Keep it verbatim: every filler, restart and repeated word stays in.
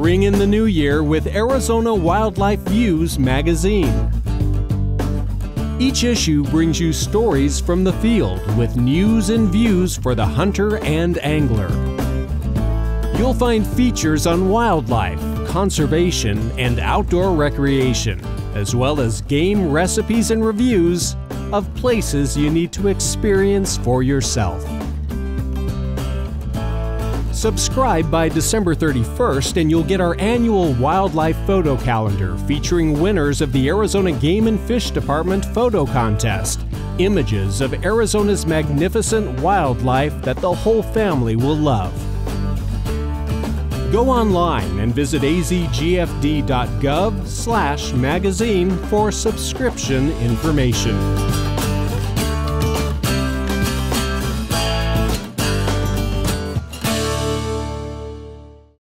Bring in the new year with Arizona Wildlife Views magazine. Each issue brings you stories from the field with news and views for the hunter and angler. You'll find features on wildlife, conservation, and outdoor recreation, as well as game recipes and reviews of places you need to experience for yourself. Subscribe by December thirty-first and you'll get our annual wildlife photo calendar featuring winners of the Arizona Game and Fish Department photo contest. Images of Arizona's magnificent wildlife that the whole family will love. Go online and visit azgfd dot gov slash magazine for subscription information.